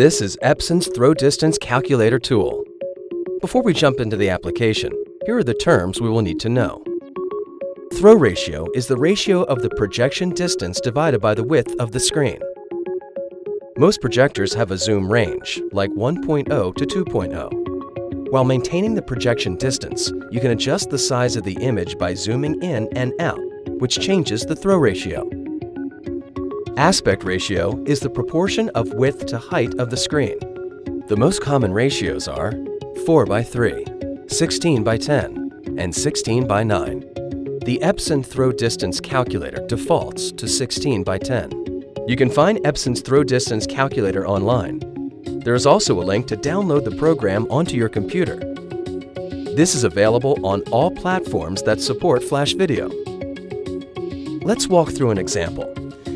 This is Epson's Throw Distance Calculator tool. Before we jump into the application, here are the terms we will need to know. Throw ratio is the ratio of the projection distance divided by the width of the screen. Most projectors have a zoom range, like 1.0 to 2.0. While maintaining the projection distance, you can adjust the size of the image by zooming in and out, which changes the throw ratio. Aspect ratio is the proportion of width to height of the screen. The most common ratios are 4:3, 16:10, and 16:9. The Epson Throw Distance Calculator defaults to 16:10. You can find Epson's Throw Distance Calculator online. There is also a link to download the program onto your computer. This is available on all platforms that support Flash Video. Let's walk through an example.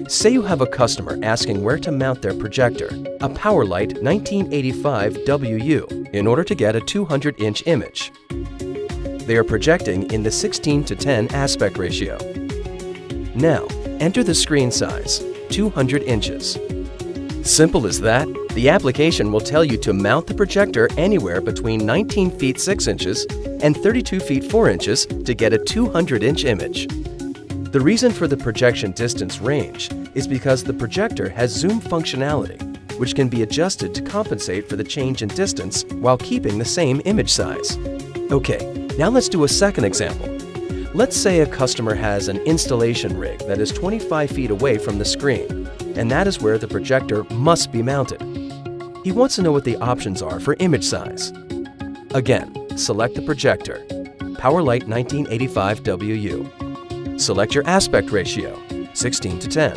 Say you have a customer asking where to mount their projector, a PowerLite 1985WU, in order to get a 200-inch image. They are projecting in the 16:10 aspect ratio. Now, enter the screen size, 200 inches. Simple as that, the application will tell you to mount the projector anywhere between 19 feet 6 inches and 32 feet 4 inches to get a 200-inch image. The reason for the projection distance range is because the projector has zoom functionality, which can be adjusted to compensate for the change in distance while keeping the same image size. Okay, now let's do a second example. Let's say a customer has an installation rig that is 25 feet away from the screen, and that is where the projector must be mounted. He wants to know what the options are for image size. Again, select the projector, PowerLite 1985WU. Select your aspect ratio, 16:10.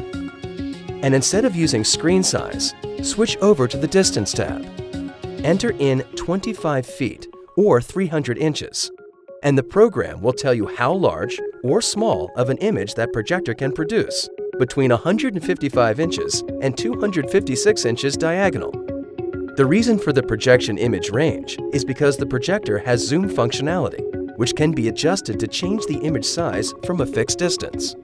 And instead of using screen size, switch over to the distance tab. Enter in 25 feet or 300 inches. And the program will tell you how large or small of an image that projector can produce, between 155 inches and 256 inches diagonal. The reason for the projection image range is because the projector has zoom functionality, which can be adjusted to change the image size from a fixed distance.